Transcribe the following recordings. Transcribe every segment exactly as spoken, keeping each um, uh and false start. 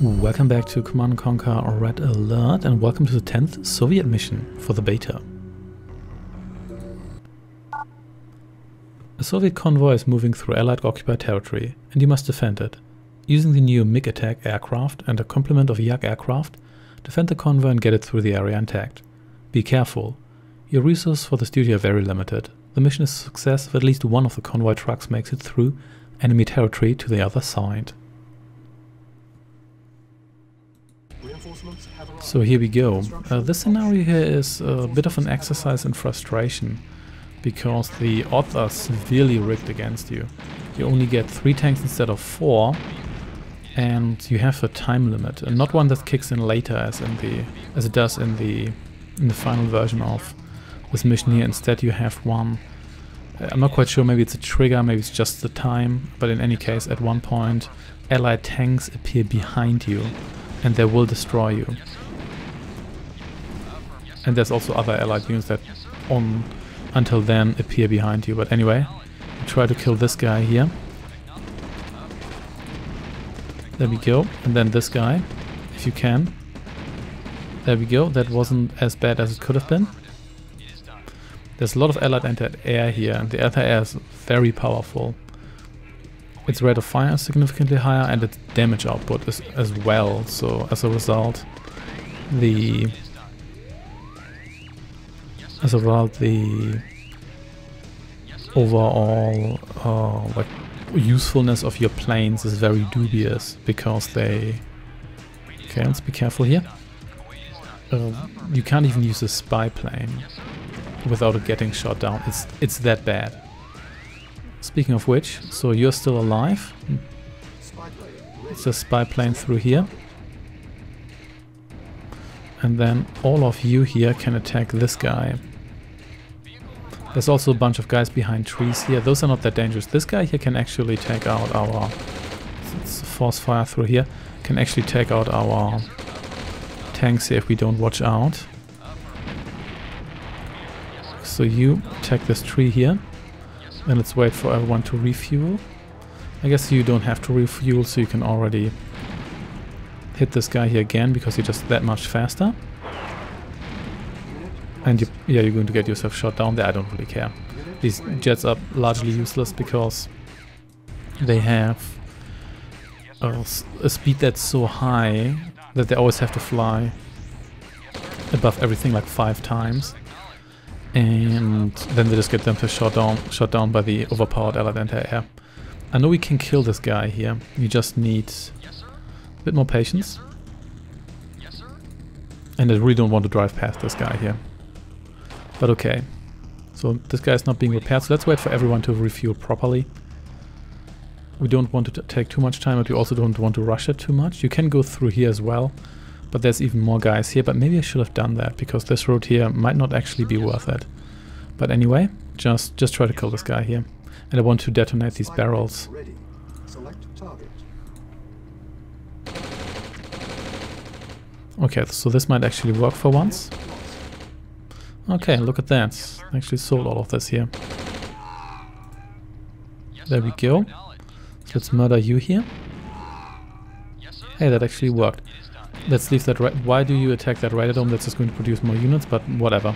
Welcome back to Command and Conquer Red Alert and welcome to the tenth Soviet mission for the beta. A Soviet convoy is moving through Allied occupied territory and you must defend it. Using the new MiG attack aircraft and a complement of Yak aircraft, defend the convoy and get it through the area intact. Be careful. Your resources for the studio are very limited. The mission is a success if at least one of the convoy trucks makes it through enemy territory to the other side. So here we go. Uh, this scenario here is a bit of an exercise in frustration, because the odds are severely rigged against you. You only get three tanks instead of four, and you have a time limit, and not one that kicks in later as in the as it does in the in the final version of this mission here. Instead, you have one. I'm not quite sure. Maybe it's a trigger. Maybe it's just the time. But in any case, at one point, Allied tanks appear behind you, and they will destroy you. And there's also other Allied units that on until then appear behind you. But anyway, we try to kill this guy here. There we go. And then this guy, if you can. There we go. That wasn't as bad as it could have been. There's a lot of Allied anti-air here, and the anti-air is very powerful. Its rate of fire is significantly higher, and its damage output is as well. So as a result, the as a result the overall uh, like usefulness of your planes is very dubious, because they. Okay, let's be careful here. Uh, you can't even use a spy plane without it getting shot down. It's it's that bad. Speaking of which, so you're still alive. It's a spy plane through here. And then all of you here can attack this guy. There's also a bunch of guys behind trees here. Those are not that dangerous. This guy here can actually take out our... It's a force fire through here. Can actually take out our tanks here if we don't watch out. So you attack this tree here. Then let's wait for everyone to refuel. I guess you don't have to refuel, so you can already hit this guy here again, because you're just that much faster. And you, yeah, you're going to get yourself shot down there. I don't really care. These jets are largely useless because they have a, a speed that's so high that they always have to fly above everything like five times. And then they just get them to shot down, shot down by the overpowered Allied anti-air. I know we can kill this guy here. You just need a bit more patience. And I really don't want to drive past this guy here. But okay. So this guy is not being repaired. So let's wait for everyone to refuel properly. We don't want to take too much time, but we also don't want to rush it too much. You can go through here as well. But there's even more guys here, but maybe I should have done that, because this road here might not actually be worth it. But anyway, just just try to kill this guy here. And I want to detonate these barrels. Okay, so this might actually work for once. Okay, look at that. I actually sold all of this here. There we go. So let's murder you here. Hey, that actually worked. Let's leave that. Why do you attack that radar dome? That's just going to produce more units, but whatever.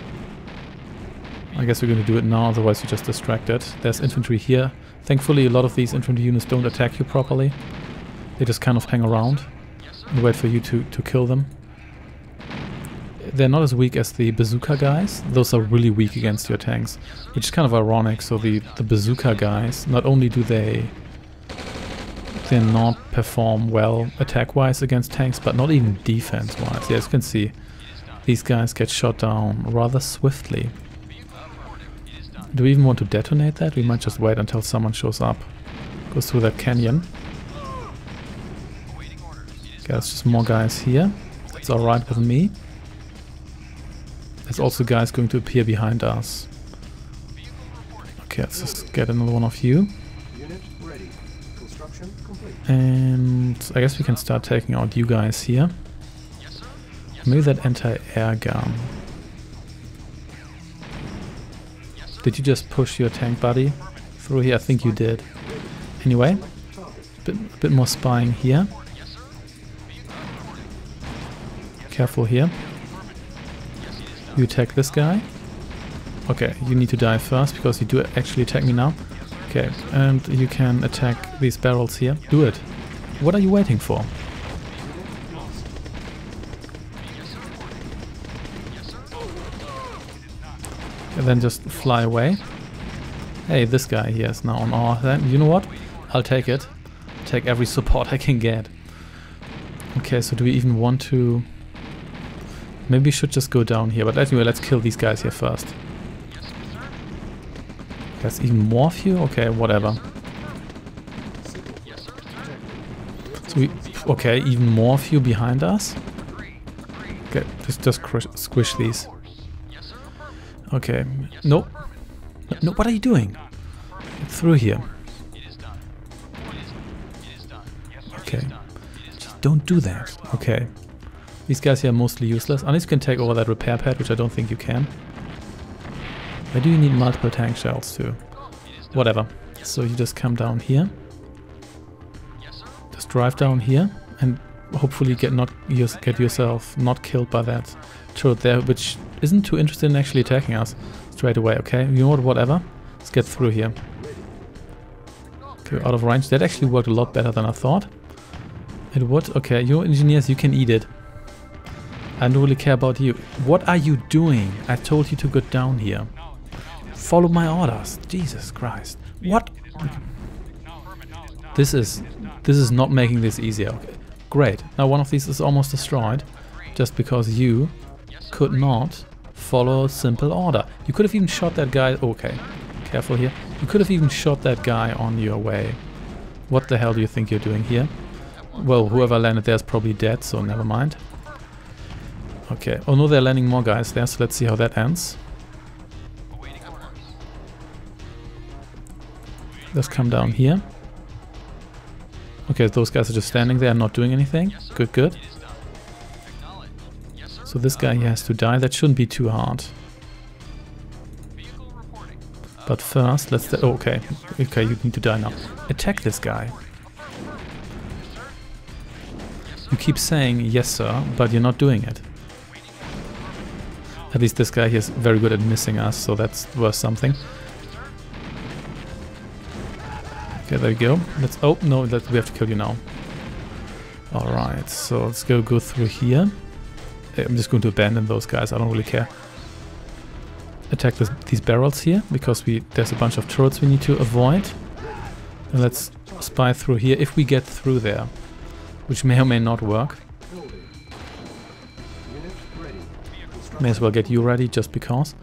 I guess we're going to do it now, otherwise you're just distracted. There's infantry here. Thankfully, a lot of these infantry units don't attack you properly. They just kind of hang around and wait for you to, to kill them. They're not as weak as the bazooka guys. Those are really weak against your tanks, which is kind of ironic. So the, the bazooka guys, not only do they... they not perform well attack-wise against tanks, but not even defense-wise. Yeah, as you can see, these guys get shot down rather swiftly. Do we even want to detonate that? We might just wait until someone shows up. Goes through that canyon. Okay, there's just more guys here. That's alright with me. There's also guys going to appear behind us. Okay, let's just get another one of you. And I guess we can start taking out you guys here. Maybe that anti-air gun. Did you just push your tank buddy through here? I think you did. Anyway, a bit, bit more spying here. careful here. You attack this guy. Okay, you need to die first, because you do actually attack me now. Okay, and you can attack these barrels here. Do it. What are you waiting for? And then just fly away. Hey, this guy here is now on our side. You know what? I'll take it. Take every support I can get. Okay, so do we even want to... Maybe we should just go down here, but anyway, let's kill these guys here first. There's even more of you? Okay, whatever. So we... Okay, even more of you behind us? Okay, just, just squish these. Okay, no. No, what are you doing? Get through here. Okay. Just don't do that. Okay. These guys here are mostly useless. Unless you can take over that repair pad, which I don't think you can. Why do you need multiple tank shells too? Whatever. So you just come down here. Just drive down here and hopefully get not get yourself not killed by that turret there, which isn't too interested in actually attacking us straight away, okay? You know what, whatever. Let's get through here. Okay, out of range. That actually worked a lot better than I thought it would. Okay, you engineers, you can eat it. I don't really care about you. What are you doing? I told you to go down here. Follow my orders. Jesus Christ. What? This is this is not making this easier. Okay. Great. Now one of these is almost destroyed just because you could not follow a simple order. You could have even shot that guy. Okay. Careful here. You could have even shot that guy on your way. What the hell do you think you're doing here? Well, whoever landed there is probably dead, so never mind. Okay. Oh no, they're landing more guys there, so let's see how that ends. Let's come down here. Okay, those guys are just standing there and not doing anything. Good, good. So this guy here has to die. That shouldn't be too hard. But first, let's... Oh, okay. Okay, you need to die now. Attack this guy. You keep saying, yes, sir, but you're not doing it. At least this guy here is very good at missing us, so that's worth something. Okay, there we go. Let's... Oh, no, let, we have to kill you now. Alright, so let's go, go through here. I'm just going to abandon those guys, I don't really care. Attack this, these barrels here, because we there's a bunch of turrets we need to avoid. And let's spy through here, if we get through there. Which may or may not work. May as well get you ready, just because.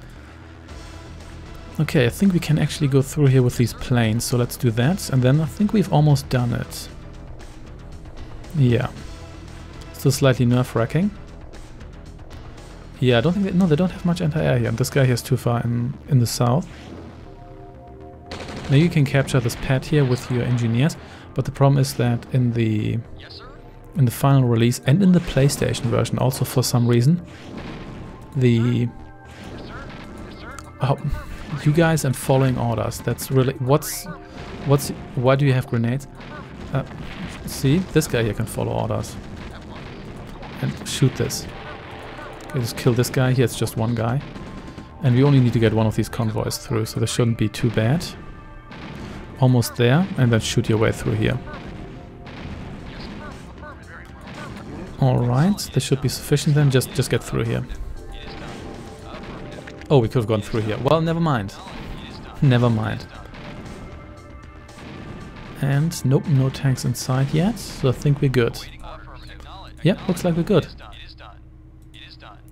Okay, I think we can actually go through here with these planes, so let's do that. And then I think we've almost done it. Yeah. Still slightly nerve-wracking. Yeah, I don't think they... No, they don't have much anti-air here. And this guy here is too far in, in the south. Now you can capture this pad here with your engineers. But the problem is that in the... In the final release and in the PlayStation version also for some reason... The... Oh, you guys and following orders. That's really... What's... What's... Why do you have grenades? Uh, see? This guy here can follow orders. And shoot this. Okay, just kill this guy here. It's just one guy. And we only need to get one of these convoys through, so this shouldn't be too bad. Almost there. And then shoot your way through here. Alright. This should be sufficient then. Just, just get through here. Oh, we could have gone through here. Well, never mind. Never mind. And nope, no tanks inside yet. So I think we're good. Yep, looks like we're good.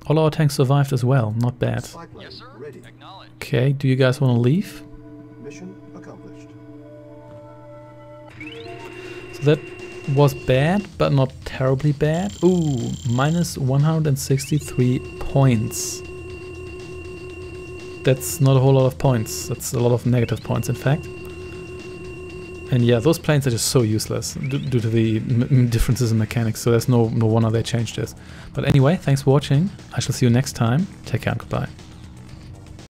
All our tanks survived as well. Not bad. Okay, do you guys want to leave? So that was bad, but not terribly bad. Ooh, minus one hundred sixty-three points. That's not a whole lot of points. That's a lot of negative points, in fact. And yeah, those planes are just so useless due to the m differences in mechanics, so there's no, no wonder they changed this. But anyway, thanks for watching. I shall see you next time. Take care and goodbye.